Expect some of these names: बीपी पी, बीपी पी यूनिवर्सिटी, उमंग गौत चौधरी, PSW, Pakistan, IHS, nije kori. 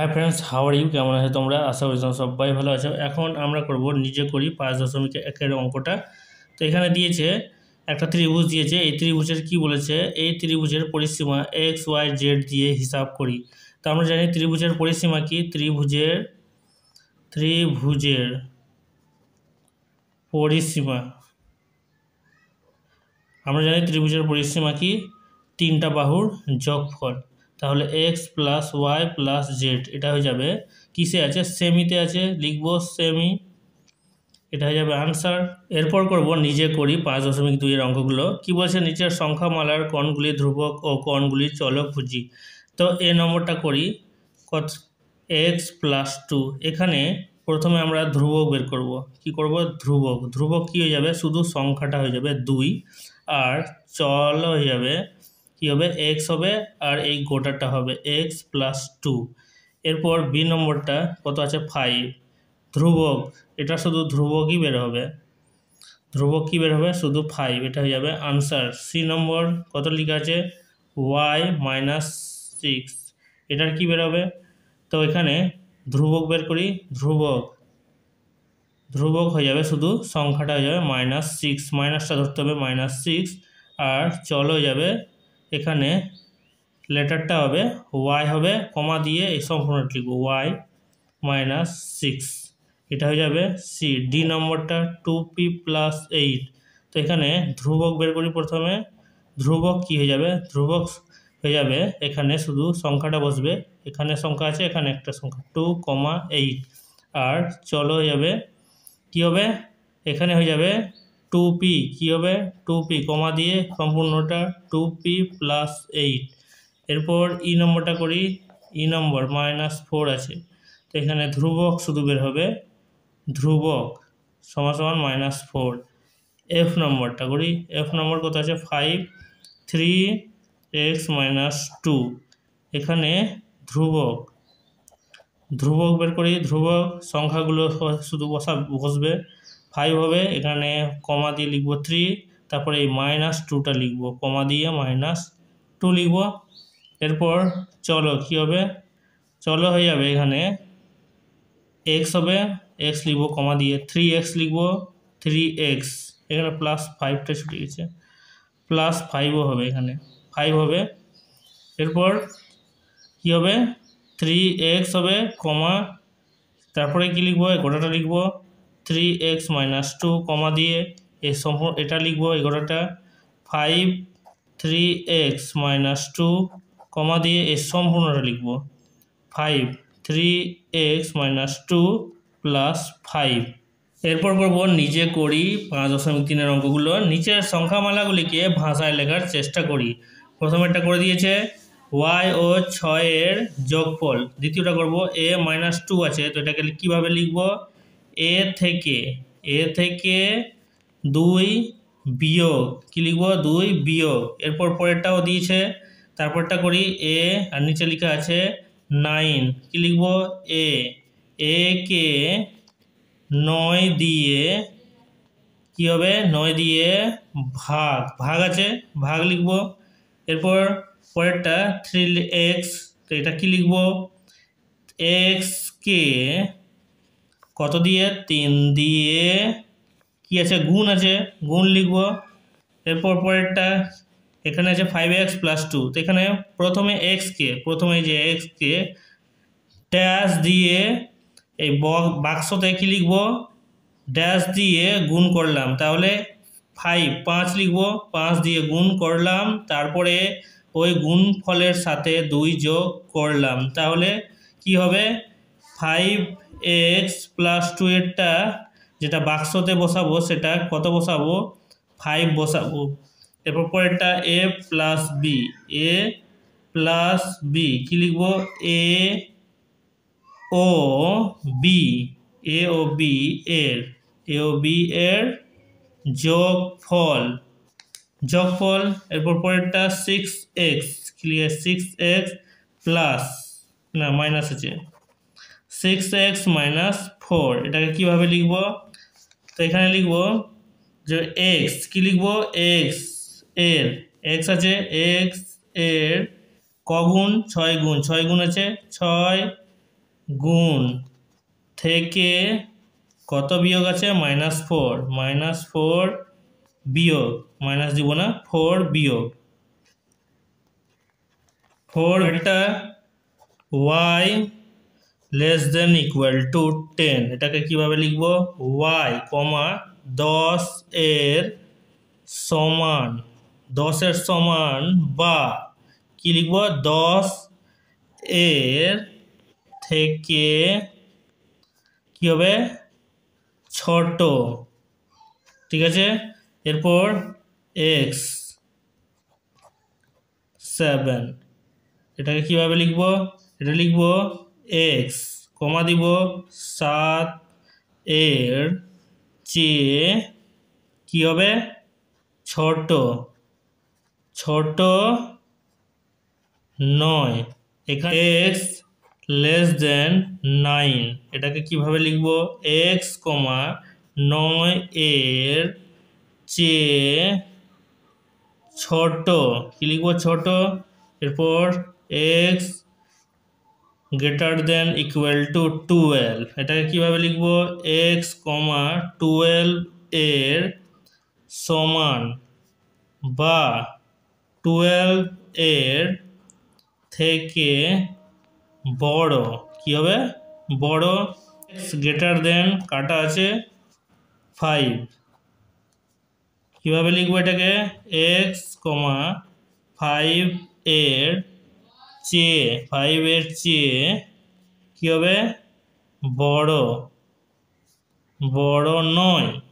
Hi friends how are you केमन आछो तोमरा आशा करी सबाई भालो आछो। एखन आमरा करब निजे करी 5.1 एर अंकटा। तो एखाने दिएछे एकटा त्रिभुज दिएछे, एई त्रिभुजेर कि बोलेछे, एई त्रिभुजेर परिसीमा एक्स वाई जेड दिए हिसाब करी। तो आमरा जानी त्रिभुजेर परिसीमा कि, त्रिभुजेर त्रिभुजेर परिसीमा आमरा जानी त्रिभुजेर परिसीमा कि तीनटा बाहुर योगफल। ताहले x plus y plus z एटा हो जाबे किसे आछे, सेमिते आछे, लिखबो सेमी, एटा हो जाबे आंसर। एरपर करब निजे करी 5.2 एर अंकगुलो। कि बोलछे, निचेर संख्यामालार कोणगुलिर ध्रुवक ओ कोणगुलिर चलक खुंजी। तो ए नम्बरटा करी कत एक्स प्लस टू। एखाने प्रथमे आमरा ध्रुवक बेर करब। कि करब, ध्रुवक ध्रुवक कि हो जाबे, शुधु संख्याटा हो जाबे 2 आर चल हो जाबे कि होबे एक्स होबे आर एक गोटाटा होबे एक्स प्लस टू। एरपर बी नम्बरटा कत आछे 5। ध्रुवक एटा शुधु ध्रुवक ही बेर होबे, ध्रुवक कि बेर होबे शुधु 5, एटा हो जाबे आंसर। सी नम्बर कत लेखा आछे वाई माइनस 6, एटार कि बेर होबे। तो एखाने ध्रुवक बेर करी, ध्रुवक ध्रुवक हो जाबे शुधु संख्याटा हो जाबे माइनस 6, माइनसटा धरते होबे माइनस 6 आर चल हो जाबे एखाने लेटारटा होबे वाई होबे कमा दिए ए सम्पूर्णटा लिखब वाई माइनस 6, एटा हो जाबे सी। D नम्बरटा 2p plus 8। तो एखाने ध्रुवक बेर करी प्रथमे, ध्रुवक कि हो जाबे, ध्रुवक हो जाबे एखाने शुधु संख्याटा बसबे, एखाने संख्या आछे एखाने एकटा संख्या 2,8 आर चलो हो जाबे कि होबे एखाने हो जाबे 2p कि होबे 2p कमा दिए सम्पूर्णटा 2p प्लस 8। एरपर ई नम्बरटा करी, ई नम्बर माइनस 4 आछे। तो एखाने ध्रुवक शुधु बेर होबे, ध्रुवक समासमान माइनस 4। एफ नम्बरटा करी, एफ नम्बर कत आछे 5 3x माइनस 2। एखाने ध्रुवक ध्रुवक बेर करी, ध्रुवक संख्यागुलो शुधु बसबे 5 होबे एखाने कमा दिए लिखब 3, तारपर ए माइनस 2टा लिखब कमा दिए माइनस 2 लिखब। एरपर चलो कि होबे, चलो हो जाबे एखाने x होबे, x लिखब कमा दिए 3x लिखब 3x, एखाने प्लस 5टा छुटे गेছে, प्लस 5 होबे एखाने 5 होबे। एरपर कि होबे 3x होबे कमा তারপরে কি লিখব, গোটাটা লিখব 3x माइनस 2 कमा दिए ए सम्पूर्ण एटा लिखब ए गोटाटा 5 3x माइनस 2 कमा दिए ए सम्पूर्णटा लिखब 5 3x माइनस 2 प्लस 5। एरपर करब निजे करी 5.3 एर अंकगुलो। नीचेर संख्यामालागुलिके भाषाय लेखार चेष्टा करी। प्रथमेरटा करे दिएछे y ओ 6 एर योगफल, द्वितीयटा करब a माइनस 2 आछे। तो एटाके किभाबे लिखब, ए थेके 2 बियोग कि लिखब 2 बियोग। एरपर परेरटाओ दिएछे, तारपरटा करी ए आर नीचे लेखा आछे 9 कि लिखब ए के 9 दिए कि होबे 9 दिए भाग, भाग आछे भाग लिखब। एरपर परेरटा 3x, तो एटा कि लिखब x के कत दिए 3 दिए कि आछे गुण आछे गुण लिखब। एरपर परेरटा एखाने आछे 5x प्लस 2। तो एखाने प्रथमे प्रथमे जे x के डैश दिए ए बाक्सते कि लिखब डैश दिए गुण करलाम, ताहले 5 लिखब 5 दिए गुण करलाम, तारपरे ओई गुणफलेर साथे 2 जोग करलाम, ताहले कि होबे 5x प्लस 2 एरटा जेटा बाक्सते बसाबो सेटा कत बसाबो 5 बसाबो। एरपर परेरटा a प्लस b कि लिखब a o b एर যোগফল। एरपर परेरटा 6x कि लिखब 6x प्लस ना माइनस आछे 6x माइनस 4, एटाके किभाबे लिखब। तो एखाने लिखब जे x कि लिखब x आछे x एर क गुण 6 गुण आछे 6 गुण थेके कत वियोग आछे माइनस फोर वियोग माइनस दिब ना फोर वियोग four delta Y less than equal to 10 एटाके किभाबे लिखब वाई कमा 10 एर समान बा कि लिखब 10 एर थेके कि होबे छोटो ठीक आछे एरपर एक्स 7 एटाके किभाबे लिखब एटा लिखब एक्स कमा दिब 7 एर चेये कि होबे छोटो छोटो 9 एखाने एक्स लेस देन 9 एटाके किभाबे लिखबो एक्स कमा 9 एर चेये छोटो कि लिखबो छोटो एरपर x greater than equal to 12 एटाके किभाबे लिखबो एक्स कमा 12 एर समान बा 12 एर थेके बड़ो कि होबे बड़ो एक्स ग्रेटर देन काटा आछे 5 किभाबे लिखबो एटाके एक्स कमा 5 एर चेये कि होबे बड़ो बड़ो 9